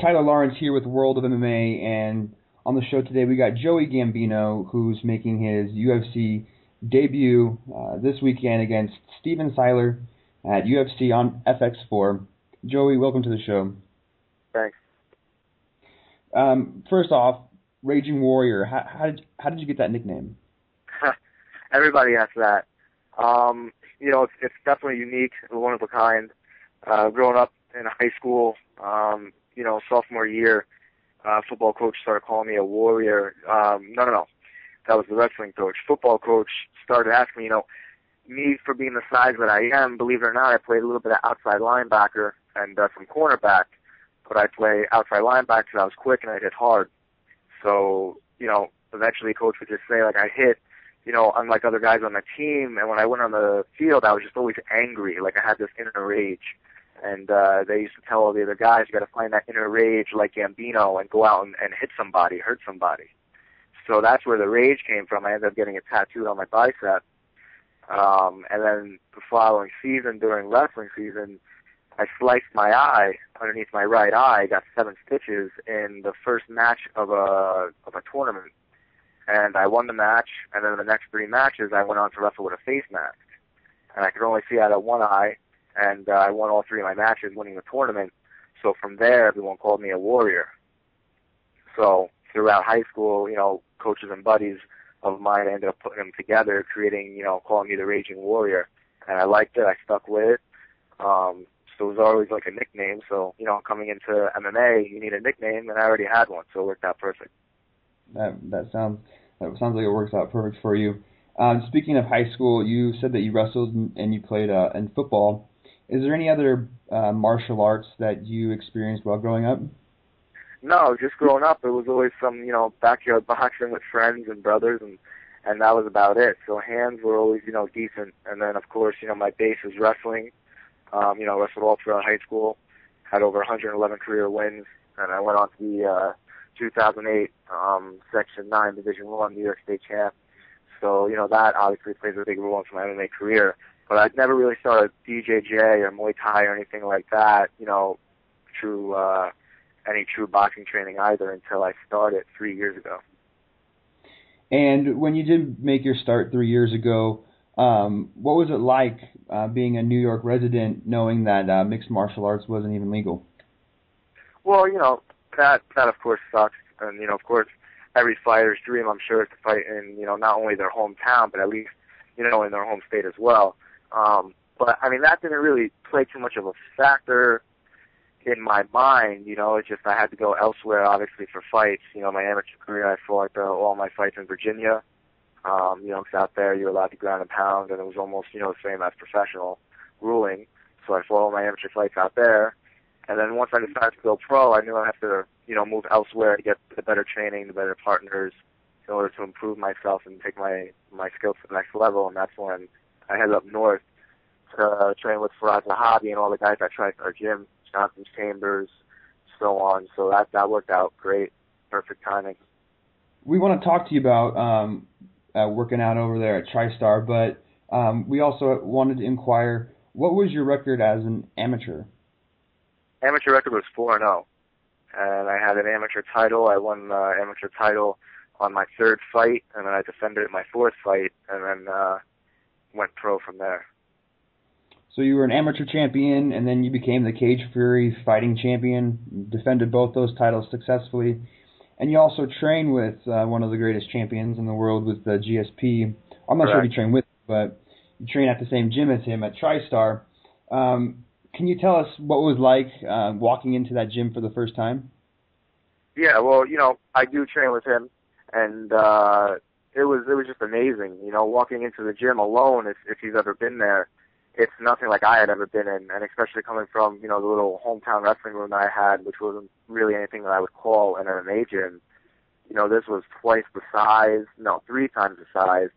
Tyler Lawrence here with World of MMA, and on the show today we got Joey Gambino, who's making his UFC debut this weekend against Steven Seiler at UFC on FX4. Joey, welcome to the show. Thanks. First off, Raging Warrior, how did you get that nickname? Everybody asks that. You know, it's definitely unique, one of a kind. Growing up in high school, you know, sophomore year, football coach started calling me a warrior. No, that was the wrestling coach. Football coach started asking me, you know, me for being the size that I am, believe it or not, I played a little bit of outside linebacker and some cornerback, but I play outside linebacker because I was quick and I hit hard. So, you know, eventually coach would just say, like, I hit, you know, unlike other guys on the team, and when I went on the field, I was just always angry, like I had this inner rage. And they used to tell all the other guys, you got to find that inner rage like Gambino and go out and hit somebody, hurt somebody. So that's where the rage came from. I ended up getting it tattooed on my bicep. And then the following season, during wrestling season, I sliced my eye underneath my right eye, got 7 stitches in the first match of a tournament. And I won the match, and then the next 3 matches, I went on to wrestle with a face mask. And I could only see out of one eye. And I won all 3 of my matches, winning the tournament. So from there, everyone called me a warrior. So throughout high school, you know, coaches and buddies of mine ended up putting them together, creating, you know, calling me the Raging Warrior. And I liked it. I stuck with it. So it was always like a nickname. So, you know, coming into MMA, you need a nickname, and I already had one. So it worked out perfect. That sounds like it works out perfect for you. Speaking of high school, you said that you wrestled and you played in football. Is there any other martial arts that you experienced while growing up? No, just growing up, it was always some, you know, backyard boxing with friends and brothers, and that was about it. So hands were always, you know, decent. And then, of course, you know, my base was wrestling. You know, wrestled all throughout high school, had over 111 career wins, and I went on to the 2008 Section 9 Division I New York State champ. So, you know, that obviously plays a big role in my MMA career. But I'd never really started BJJ or Muay Thai or anything like that, you know, through any true boxing training either until I started 3 years ago. And when you did make your start 3 years ago, what was it like being a New York resident knowing that mixed martial arts wasn't even legal? Well, you know, that of course sucks. And, you know, of course, every fighter's dream, I'm sure, is to fight in, you know, not only their hometown, but at least, you know, in their home state as well. But, I mean, that didn't really play too much of a factor in my mind, you know. It's just I had to go elsewhere, obviously, for fights. You know, my amateur career, I fought all my fights in Virginia. You know, because out there you're allowed to ground and pound, and it was almost, you know, the same as professional ruling. So I fought all my amateur fights out there. And then once I decided to go pro, I knew I had to, you know, move elsewhere to get the better training, the better partners in order to improve myself and take my skills to the next level. And that's when I headed up north to train with Firas Zahabi and all the guys at TriStar Gym, Jonathan Chambers, so on. So that worked out great, perfect timing. We want to talk to you about working out over there at TriStar, but we also wanted to inquire, what was your record as an amateur? Amateur record was 4-0, and I had an amateur title. I won the amateur title on my 3rd fight, and then I defended it my 4th fight, and then went pro from there. So you were an amateur champion, and then you became the Cage Fury fighting champion, you defended both those titles successfully, and you also trained with one of the greatest champions in the world with the GSP. I'm not sure if you trained with him, but you trained at the same gym as him at TriStar. Can you tell us what it was like walking into that gym for the first time? Yeah, well, you know, I do train with him, and it was just amazing. You know, walking into the gym alone, if you've ever been there, it's nothing like I had ever been in, and especially coming from, you know, the little hometown wrestling room that I had, which wasn't really anything that I would call an MMA gym. You know, this was three times the size.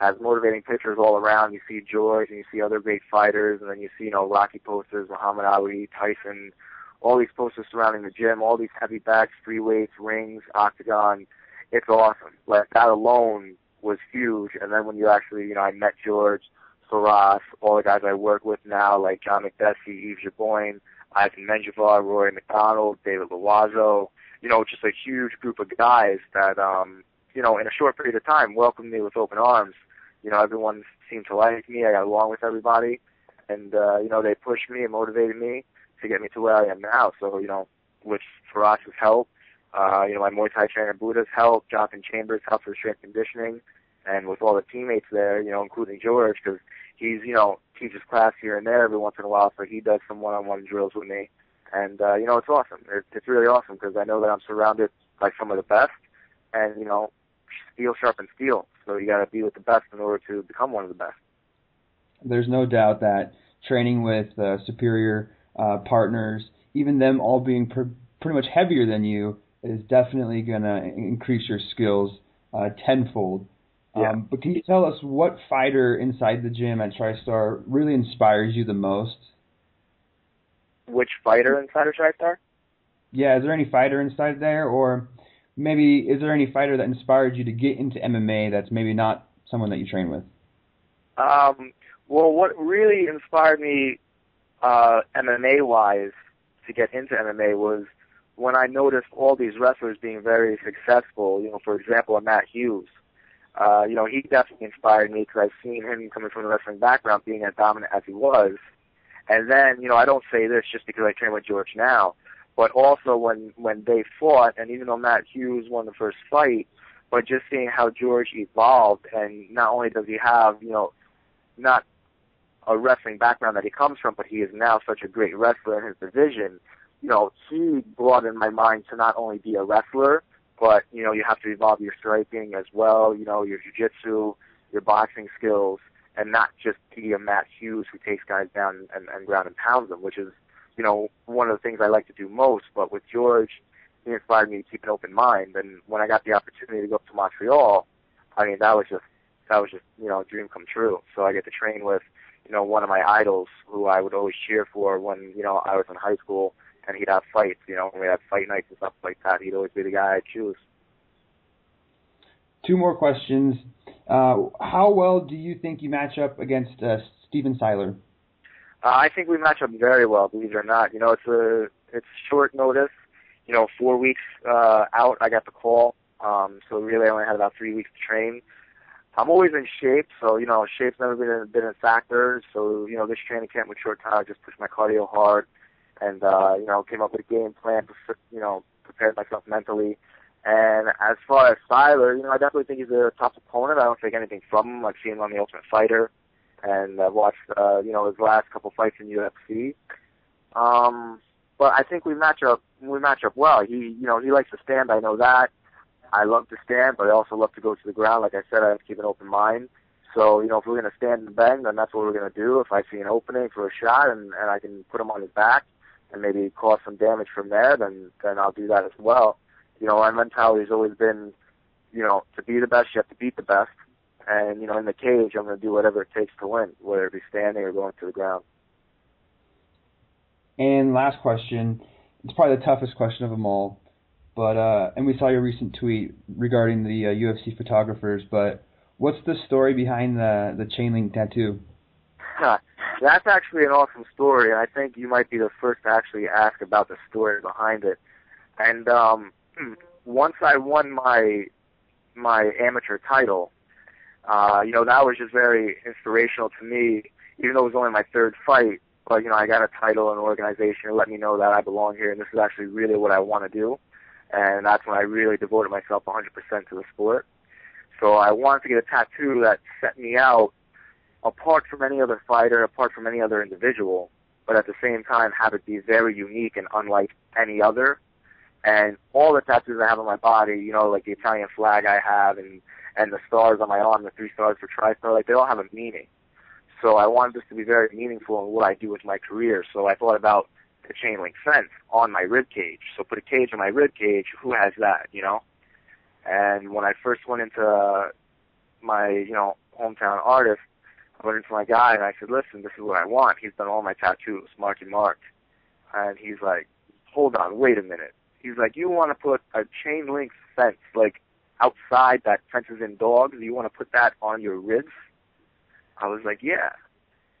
Has motivating pictures all around. You see Joy, and you see other great fighters, and then you see, you know, Rocky posters, Muhammad Ali, Tyson, all these posters surrounding the gym, all these heavy bags, free weights, rings, octagon. It's awesome. Like, that alone was huge. And then when you actually, you know, I met George, Firas, all the guys I work with now, like John McDessie, Eve Jaboyne, Ivan Menjivar, Rory McDonald, David Loazzo, you know, just a huge group of guys that, you know, in a short period of time welcomed me with open arms. You know, everyone seemed to like me. I got along with everybody. And, you know, they pushed me and motivated me to get me to where I am now. So, you know, with Firas' help, you know, my Muay Thai trainer Buddha's help, Jonathan Chambers' help for strength conditioning, and with all the teammates there, you know, including George, because he's, you know, teaches class here and there every once in a while, so he does some one-on-one drills with me. And, you know, it's awesome. It's really awesome because I know that I'm surrounded by some of the best, and, you know, steel sharpens steel. So you got to be with the best in order to become one of the best. There's no doubt that training with superior partners, even them all being pretty much heavier than you, is definitely going to increase your skills tenfold. Yeah. But can you tell us what fighter inside the gym at TriStar really inspires you the most? Which fighter inside of TriStar? Yeah, is there any fighter inside there? Or maybe is there any fighter that inspired you to get into MMA that's maybe not someone that you train with? Well, what really inspired me MMA-wise to get into MMA was when I noticed all these wrestlers being very successful. You know, for example, Matt Hughes. You know, he definitely inspired me because I've seen him coming from a wrestling background, being as dominant as he was. And then, you know, I don't say this just because I train with George now, but also when they fought, and even though Matt Hughes won the first fight, but just seeing how George evolved, and not only does he have, you know, not a wrestling background that he comes from, but he is now such a great wrestler in his division. You know, he broadened my mind to not only be a wrestler, but, you know, you have to evolve your striking as well, you know, your jiu-jitsu, your boxing skills, and not just be a Matt Hughes who takes guys down and ground and pounds them, which is, you know, one of the things I like to do most. But with George, he inspired me to keep an open mind. And when I got the opportunity to go up to Montreal, I mean, that was just, you know, a dream come true. So I get to train with, you know, one of my idols who I would always cheer for when, you know, I was in high school, and he'd have fights, you know, when we had fight nights and stuff like that, he'd always be the guy I'd choose. Two more questions. How well do you think you match up against Steven Seiler? I think we match up very well, believe it or not. You know, it's short notice. You know, 4 weeks out, I got the call. So really I only had about 3 weeks to train. I'm always in shape, so, you know, shape's never been a factor. So, you know, this training camp with short time, I just pushed my cardio hard and, you know, came up with a game plan, you know, prepared myself mentally. And as far as Seiler, you know, I definitely think he's a top opponent. I don't take anything from him. I've seen him on The Ultimate Fighter, and I've watched, you know, his last couple fights in UFC. But I think we match up well. He, you know, he likes to stand. I know that. I love to stand, but I also love to go to the ground. Like I said, I have to keep an open mind. So, you know, if we're going to stand and bang, then that's what we're going to do. If I see an opening for a shot and I can put him on his back and maybe cause some damage from there, then I'll do that as well. You know, my mentality has always been, you know, to be the best, you have to beat the best. And, you know, in the cage, I'm going to do whatever it takes to win, whether it be standing or going to the ground. And last question. It's probably the toughest question of them all. But and we saw your recent tweet regarding the UFC photographers. But what's the story behind the chain link tattoo? That's actually an awesome story, and I think you might be the first to actually ask about the story behind it. And once I won my amateur title, you know, that was just very inspirational to me. Even though it was only my third fight, but you know, I got a title and an organization let me know that I belong here, and this is actually really what I want to do. And that's when I really devoted myself 100% to the sport. So I wanted to get a tattoo that set me out apart from any other fighter, apart from any other individual, but at the same time have it be very unique and unlike any other. And all the tattoos I have on my body, you know, like the Italian flag I have and the stars on my arm, the 3 stars for TriStar, like they all have a meaning. So I wanted this to be very meaningful in what I do with my career. So I thought about a chain link fence on my rib cage. So put a cage on my rib cage. Who has that, you know? And when I first went into my, you know, hometown artist, I went into my guy and I said, listen, this is what I want. He's done all my tattoos, Marky Mark. And he's like, hold on, wait a minute. He's like, you want to put a chain link fence, like outside that fences in dogs? You want to put that on your ribs? I was like, yeah.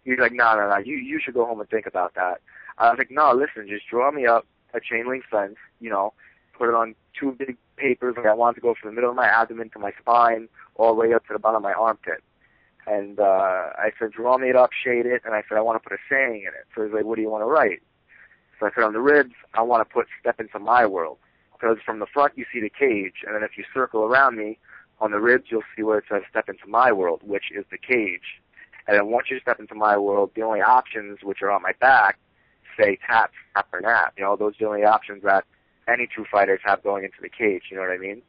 He's like, no, you should go home and think about that. I was like, no, listen, just draw me up a chain link fence, you know, put it on two big papers. Like I want it to go from the middle of my abdomen to my spine all the way up to the bottom of my armpit. And I said, draw me it up, shade it, and I said, I want to put a saying in it. So he's like, what do you want to write? So I said, on the ribs, I want to put step into my world. Because from the front, you see the cage, and then if you circle around me, on the ribs, you'll see where it says step into my world, which is the cage. And then once you step into my world, the only options, which are on my back, say tap, tap, or nap. You know, those are the only options that any two fighters have going into the cage, you know what I mean?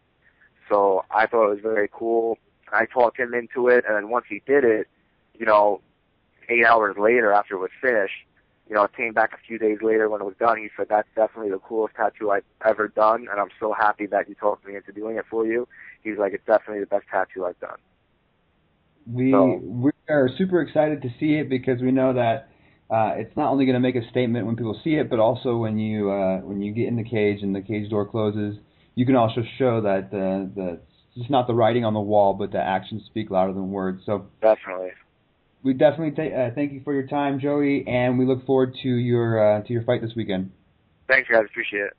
So I thought it was very cool. I talked him into it, and then once he did it, you know, 8 hours later after it was finished, you know, it came back a few days later when it was done. He said, that's definitely the coolest tattoo I've ever done, and I'm so happy that you talked me into doing it for you. He's like, it's definitely the best tattoo I've done. We are super excited to see it because we know that it's not only going to make a statement when people see it, but also when you get in the cage and the cage door closes, you can also show that the it's not the writing on the wall, but the actions speak louder than words. So definitely. We definitely thank you for your time, Joey, and we look forward to your fight this weekend. Thanks, guys. Appreciate it.